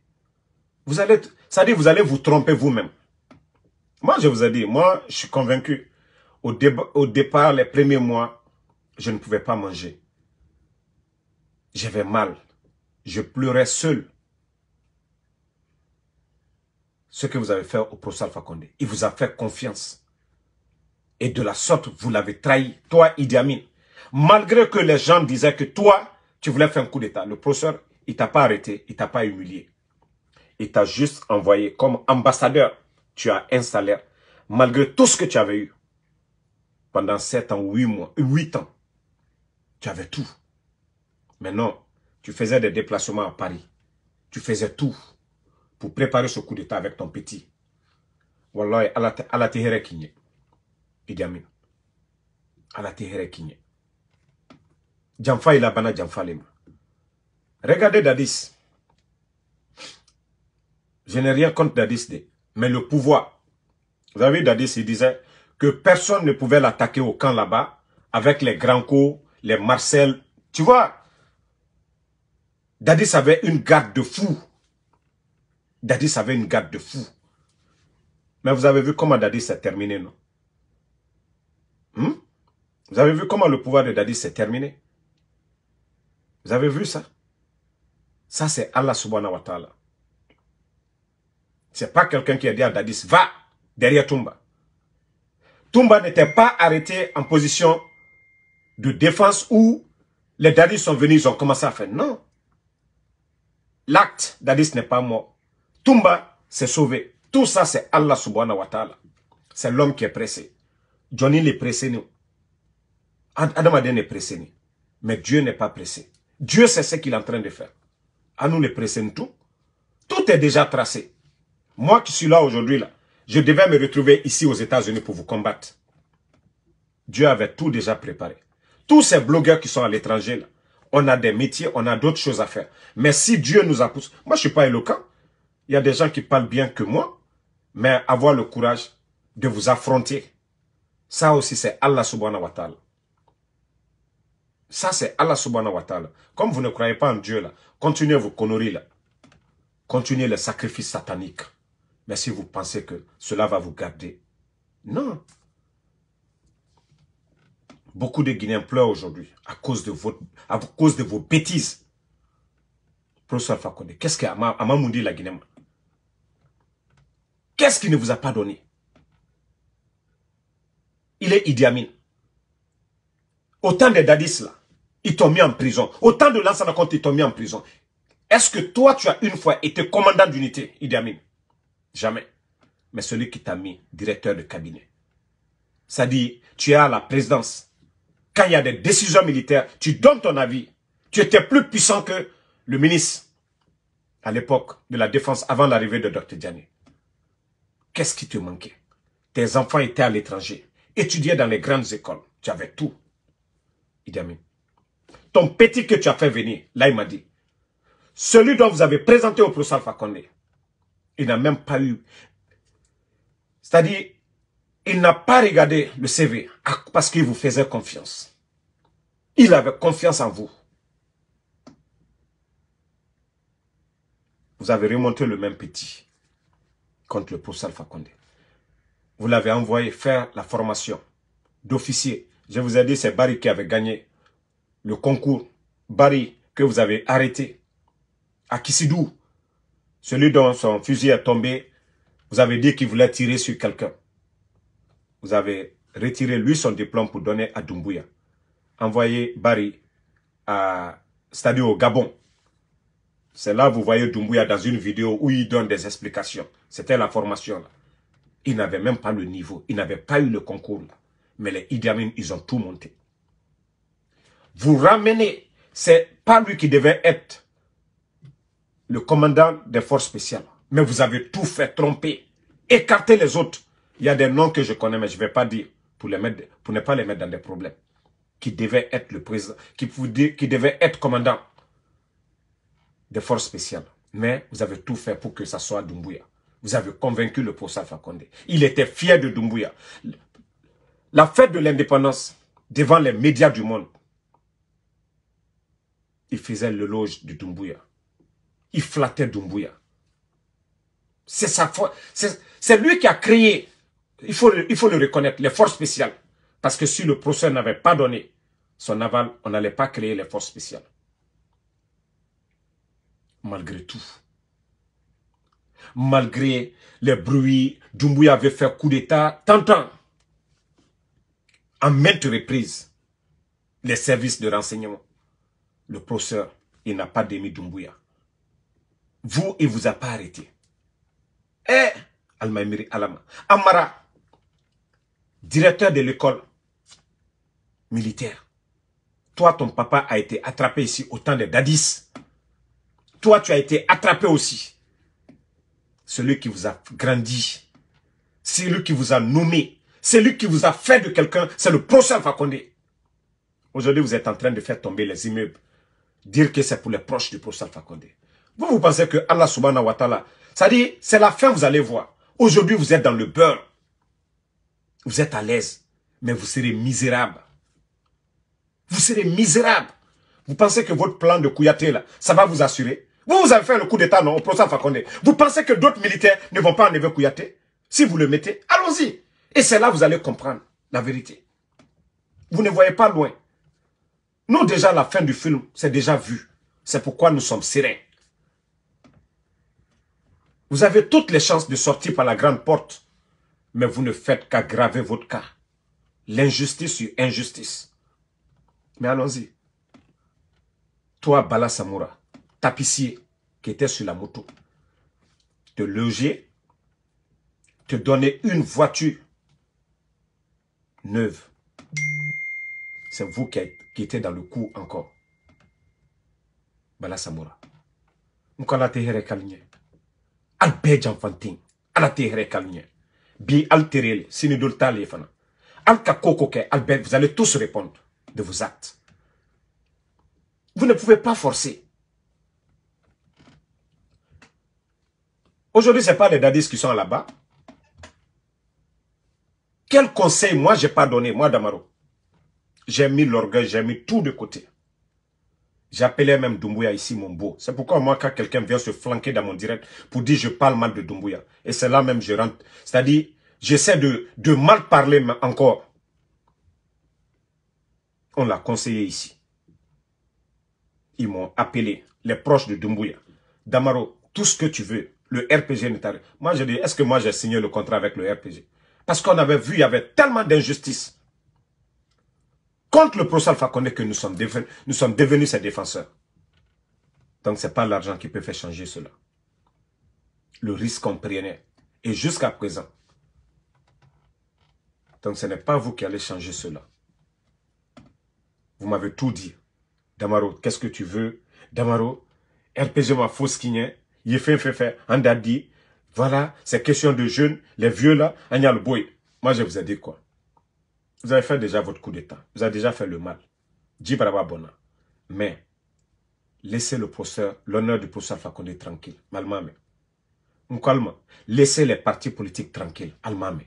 Vous allez, ça dit, vous allez vous tromper vous-même. Moi, je vous ai dit, moi, je suis convaincu. Au départ, les premiers mois, je ne pouvais pas manger. J'avais mal. Je pleurais seul. Ce que vous avez fait au Pro Sal Fakonde, il vous a fait confiance. Et de la sorte, vous l'avez trahi. Toi, Idi Amin. Malgré que les gens disaient que toi, tu voulais faire un coup d'État. Le professeur, il t'a pas arrêté, il t'a pas humilié. Il t'a juste envoyé comme ambassadeur. Tu as un salaire. Malgré tout ce que tu avais eu. Pendant 7 ans, 8 mois, 8 ans. Tu avais tout. Maintenant, tu faisais des déplacements à Paris. Tu faisais tout pour préparer ce coup d'État avec ton petit. Wallahi, ala tehere kinye. Idi Amin. Ala tehere kinye. Djamfa il a bana Djamfa lema. Regardez Dadis. Je n'ai rien contre Dadis, mais le pouvoir. Vous avez Dadis, il disait que personne ne pouvait l'attaquer au camp là-bas avec les Granco, les Marcel. Tu vois, Dadis avait une garde de fou. Dadis avait une garde de fou. Mais vous avez vu comment Dadis s'est terminé, non? Vous avez vu comment le pouvoir de Dadis s'est terminé? Vous avez vu ça? Ça, c'est Allah subhanahu wa ta'ala. C'est pas quelqu'un qui a dit à Dadis, va derrière Toumba. Toumba n'était pas arrêté en position de défense où les Dadis sont venus, ils ont commencé à faire. Non. L'acte, Dadis n'est pas mort. Toumba s'est sauvé. Tout ça, c'est Allah subhanahu wa ta'ala. C'est l'homme qui est pressé. Johnny l'est pressé, nous. Adam Aden est pressé. Mais Dieu n'est pas pressé. Dieu sait ce qu'il est en train de faire. À nous les presser, tout. Tout est déjà tracé. Moi qui suis là aujourd'hui, là, je devais me retrouver ici aux États-Unis pour vous combattre. Dieu avait tout déjà préparé. Tous ces blogueurs qui sont à l'étranger, là, on a des métiers, on a d'autres choses à faire. Mais si Dieu nous a poussé... Moi, je ne suis pas éloquent. Il y a des gens qui parlent bien que moi, mais avoir le courage de vous affronter, ça aussi, c'est Allah subhanahu wa ta'ala. Ça, c'est Allah subhanahu wa ta'ala. Comme vous ne croyez pas en Dieu, là, continuez vos conneries, là. Continuez les sacrifices sataniques. Mais si vous pensez que cela va vous garder, non. Beaucoup de Guinéens pleurent aujourd'hui à cause de vos bêtises. Pro Sal Fakonde, qu'est-ce que Amamoudi la Guinée? Qu'est-ce qu'il ne vous a pas donné? Il est Idi Amin. Autant de Dadis, là, ils t'ont mis en prison. Autant de Lansana Conté, ils t'ont mis en prison. Est-ce que toi, tu as une fois été commandant d'unité, Idi Amin? Jamais. Mais celui qui t'a mis directeur de cabinet. Ça dit, tu es à la présidence. Quand il y a des décisions militaires, tu donnes ton avis. Tu étais plus puissant que le ministre à l'époque de la défense avant l'arrivée de Dr Diané. Qu'est-ce qui te manquait? Tes enfants étaient à l'étranger, étudiaient dans les grandes écoles. Tu avais tout. Idi Amin. Ton petit que tu as fait venir, là il m'a dit, celui dont vous avez présenté au Pro Sal Fakonde, il n'a même pas eu, c'est-à-dire, il n'a pas regardé le CV parce qu'il vous faisait confiance. Il avait confiance en vous. Vous avez remonté le même petit contre le Pro Sal Fakonde. Vous l'avez envoyé faire la formation d'officier. Je vous ai dit, c'est Barry qui avait gagné le concours. Barry, que vous avez arrêté. À Kissidou, celui dont son fusil est tombé, vous avez dit qu'il voulait tirer sur quelqu'un. Vous avez retiré lui son diplôme pour donner à Doumbouya. Envoyé Barry à Stadio au Gabon. C'est là que vous voyez Doumbouya dans une vidéo où il donne des explications. C'était la formation. Là. Il n'avait même pas le niveau. Il n'avait pas eu le concours. Là. Mais les Idi Amin, ils ont tout monté. Vous ramenez, c'est pas lui qui devait être le commandant des forces spéciales. Mais vous avez tout fait tromper. Écartez les autres. Il y a des noms que je connais, mais je ne vais pas dire pour, pour ne pas les mettre dans des problèmes. Qui devait être le président, qui devait être commandant des forces spéciales. Mais vous avez tout fait pour que ça soit Doumbouya. Vous avez convaincu le Pro Sal Fakonde. Il était fier de Doumbouya. La fête de l'indépendance, devant les médias du monde, il faisait l'éloge de Doumbouya. Il flattait Doumbouya. C'est sa foi. C'est lui qui a créé, il faut le reconnaître, les forces spéciales. Parce que si le procès n'avait pas donné son aval, on n'allait pas créer les forces spéciales. Malgré tout. Malgré les bruits, Doumbouya avait fait coup d'État, tentant. En maintes reprises, les services de renseignement, le procureur, il n'a pas démis Doumbouya. Vous, il ne vous a pas arrêté. Eh, Almaimiri Alama. Amara, directeur de l'école militaire. Toi, ton papa a été attrapé ici au temps des Dadis. Toi, tu as été attrapé aussi. Celui qui vous a grandi, celui qui vous a nommé, celui qui vous a fait de quelqu'un, c'est le Pro Sal Fakonde. Aujourd'hui, vous êtes en train de faire tomber les immeubles. Dire que c'est pour les proches du Pro Sal Fakonde. Vous pensez que Allah subhanahu wa ta'ala, ça dit, c'est la fin, vous allez voir. Aujourd'hui, vous êtes dans le beurre. Vous êtes à l'aise, mais vous serez misérable. Vous serez misérable. Vous pensez que votre plan de Kouyaté, là, ça va vous assurer? Vous avez fait le coup d'État, non, au Pro Sal Fakonde. Vous pensez que d'autres militaires ne vont pas enlever Kouyaté? Si vous le mettez, allons-y. Et c'est là que vous allez comprendre la vérité. Vous ne voyez pas loin. Nous, déjà, la fin du film, c'est déjà vu. C'est pourquoi nous sommes sereins. Vous avez toutes les chances de sortir par la grande porte, mais vous ne faites qu'aggraver votre cas. L'injustice sur injustice. Mais allons-y. Toi, Bala Samoura, tapissier qui était sur la moto, te loger, te donner une voiture neuve. C'est vous qui étiez dans le coup encore. Bala Samoura. Albej enfantin, alatéhere kalunye, bi alterele, sinidolta lefana, alka kokoke, albej, vous allez tous répondre de vos actes. Vous ne pouvez pas forcer. Aujourd'hui, ce n'est pas les Dadis qui sont là-bas. Quel conseil, moi, j'ai pas donné, moi, Damaro. J'ai mis l'orgueil, j'ai mis tout de côté. J'appelais même Doumbouya ici mon beau. C'est pourquoi moi, quand quelqu'un vient se flanquer dans mon direct pour dire je parle mal de Doumbouya, et c'est là même je rentre. C'est-à-dire, j'essaie de mal parler, mais encore. On l'a conseillé ici. Ils m'ont appelé, les proches de Doumbouya. Damaro, tout ce que tu veux, le RPG ne t'arrive. Moi, je dis, est-ce que moi j'ai signé le contrat avec le RPG? Parce qu'on avait vu, il y avait tellement d'injustice contre le Pro Sal Fakonde que nous sommes devenus ses défenseurs. Donc, ce n'est pas l'argent qui peut faire changer cela. Le risque qu'on prenait. Et jusqu'à présent. Donc, ce n'est pas vous qui allez changer cela. Vous m'avez tout dit. Damaro, qu'est-ce que tu veux? Damaro, RPG ma fausse kiné. Yéfé, Andadi. Voilà, c'est question de jeunes. Les vieux là, Agnal Boy. Moi, je vous ai dit quoi? Vous avez fait déjà votre coup d'État. Vous avez déjà fait le mal. Djibarababona. Mais, laissez le procès, l'honneur du procès Fakonde tranquille. Malmame. M'kalma. Laissez les partis politiques tranquilles. Almame.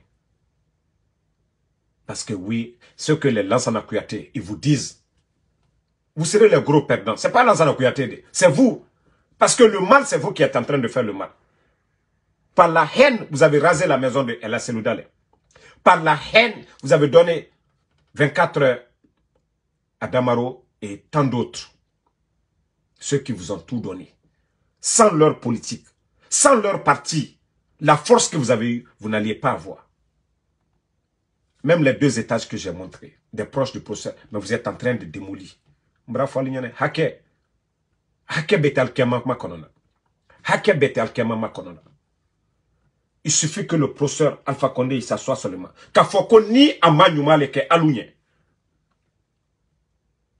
Parce que oui, ce que les Lansana Kouyaté, ils vous disent, vous serez les gros perdants. C'est pas Lansana Kouyaté, c'est vous. Parce que le mal, c'est vous qui êtes en train de faire le mal. Par la haine, vous avez rasé la maison de la Cellou Dalein. Par la haine, vous avez donné 24 heures à Damaro et tant d'autres. Ceux qui vous ont tout donné. Sans leur politique, sans leur parti, la force que vous avez eue, vous n'alliez pas avoir. Même les deux étages que j'ai montrés, des proches du procès, mais vous êtes en train de démolir. Il suffit que le professeur Alpha Condé s'assoie seulement. Kafokoni amanyumale ke alunye.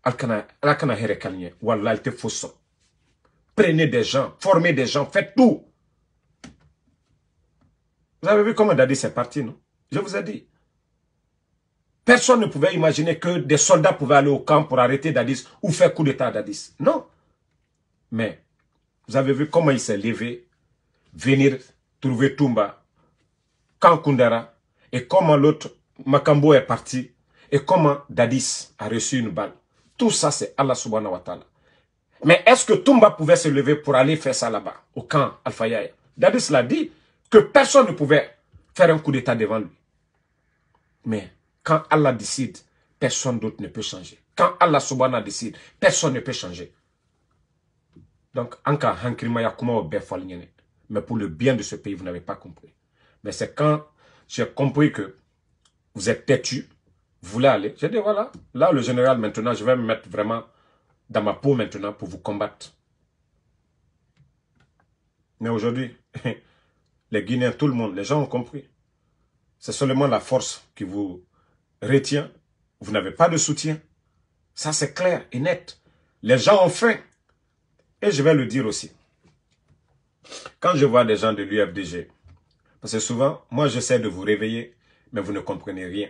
Alkana herekalnye. Wallah, il te faut ça. Prenez des gens, formez des gens, faites tout. Vous avez vu comment Dadis est parti, non? Je vous ai dit. Personne ne pouvait imaginer que des soldats pouvaient aller au camp pour arrêter Dadis ou faire coup d'état à Dadis. Non. Mais vous avez vu comment il s'est levé, venir trouver Toumba, camp Koundara, et comment l'autre Makambo est parti, et comment Dadis a reçu une balle. Tout ça, c'est Allah subhanahu wa ta'ala. Mais est-ce que Toumba pouvait se lever pour aller faire ça là-bas, au camp Al-Fayaye? Dadis l'a dit que personne ne pouvait faire un coup d'état devant lui. Mais quand Allah décide, personne d'autre ne peut changer. Quand Allah subhanahu décide, personne ne peut changer. Donc, mais pour le bien de ce pays, vous n'avez pas compris. Mais c'est quand j'ai compris que vous êtes têtu, vous voulez aller. J'ai dit, voilà, là, le général, maintenant, je vais me mettre vraiment dans ma peau maintenant pour vous combattre. Mais aujourd'hui, les Guinéens, tout le monde, les gens ont compris. C'est seulement la force qui vous retient. Vous n'avez pas de soutien. Ça, c'est clair et net. Les gens ont faim. Et je vais le dire aussi. Quand je vois des gens de l'UFDG, parce que souvent, moi, j'essaie de vous réveiller, mais vous ne comprenez rien.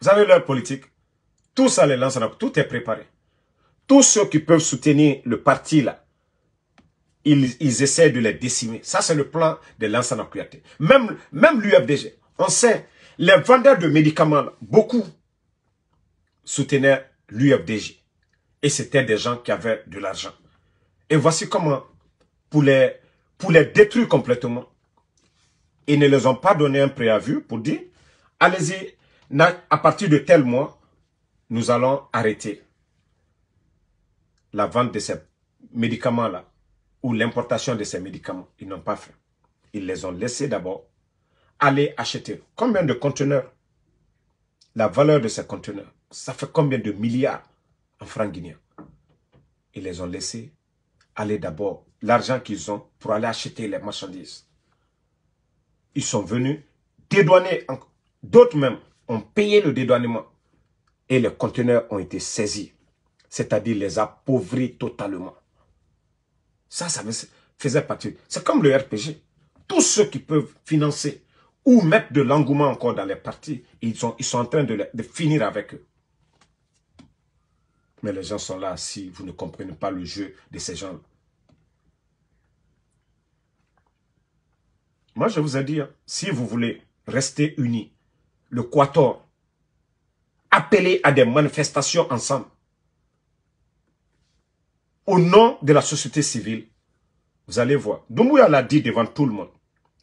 Vous avez leur politique. Tout ça les lance, tout est préparé. Tous ceux qui peuvent soutenir le parti, là, ils essaient de les décimer. Ça, c'est le plan de Lansana Kouyaté. Même l'UFDG, on sait, les vendeurs de médicaments, là, beaucoup soutenaient l'UFDG. Et c'était des gens qui avaient de l'argent. Et voici comment, pour les détruire complètement, ils ne les ont pas donné un préavis pour dire, allez-y, à partir de tel mois, nous allons arrêter la vente de ces médicaments-là ou l'importation de ces médicaments. Ils n'ont pas fait. Ils les ont laissés d'abord aller acheter. Combien de conteneurs? La valeur de ces conteneurs, ça fait combien de milliards en francs guinéens? Ils les ont laissés aller d'abord l'argent qu'ils ont pour aller acheter les marchandises. Ils sont venus dédouaner. D'autres même ont payé le dédouanement. Et les conteneurs ont été saisis. C'est-à-dire les appauvris totalement. Ça faisait partie. C'est comme le RPG. Tous ceux qui peuvent financer ou mettre de l'engouement encore dans les partis, ils sont en train de finir avec eux. Mais les gens sont là si vous ne comprenez pas le jeu de ces gens-là. Moi, je vous ai dit, hein, si vous voulez rester unis, le Quator, appelez à des manifestations ensemble, au nom de la société civile, vous allez voir. Doumbouya l'a dit devant tout le monde.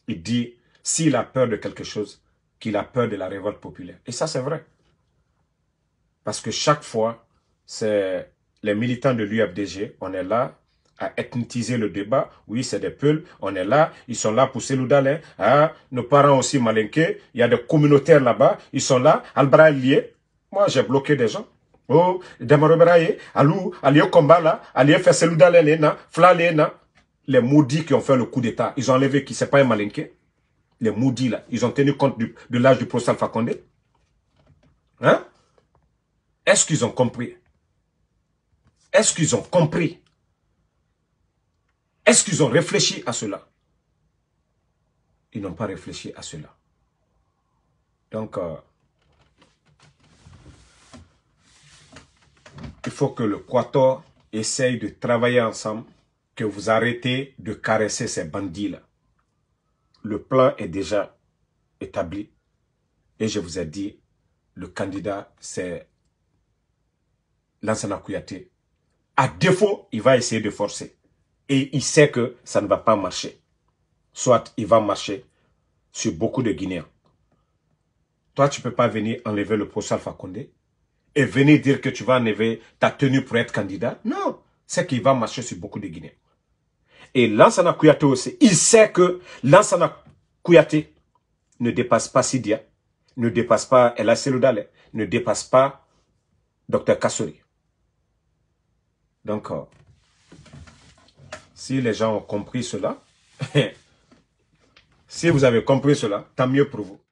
Il dit, s'il a peur de quelque chose, qu'il a peur de la révolte populaire. Et ça, c'est vrai. Parce que chaque fois, c'est les militants de l'UFDG, on est là à ethnitiser le débat. Oui, c'est des Peuls, on est là, ils sont là pour Cellou Dalein. Ah, nos parents aussi, Malinké, il y a des communautaires là-bas, ils sont là, Albra lié. Moi, j'ai bloqué des gens. Oh, Damaro Braye, Alou, Alio Kombala, Alio fait Cellou Dalein, Léna, Flaléna. Les maudits qui ont fait le coup d'état, ils ont enlevé qui, c'est pas un Malinké. Les maudits là, ils ont tenu compte de l'âge du Pro Sal Fakonde. Hein? Est-ce qu'ils ont compris? Est-ce qu'ils ont compris? Est-ce qu'ils ont réfléchi à cela? Ils n'ont pas réfléchi à cela. Donc, il faut que le Quator essaye de travailler ensemble, que vous arrêtez de caresser ces bandits-là. Le plan est déjà établi. Et je vous ai dit, le candidat, c'est Lansana Kouyaté. À défaut, il va essayer de forcer. Et il sait que ça ne va pas marcher. Soit il va marcher sur beaucoup de Guinéens. Toi, tu ne peux pas venir enlever le Pro Sal Fakonde et venir dire que tu vas enlever ta tenue pour être candidat. Non, c'est qu'il va marcher sur beaucoup de Guinéens. Et Lansana Kouyaté aussi, il sait que Lansana Kouyaté ne dépasse pas Sidia, ne dépasse pas El Cellou Dalein, ne dépasse pas Dr Kassory. Donc, si les gens ont compris cela, si vous avez compris cela, tant mieux pour vous.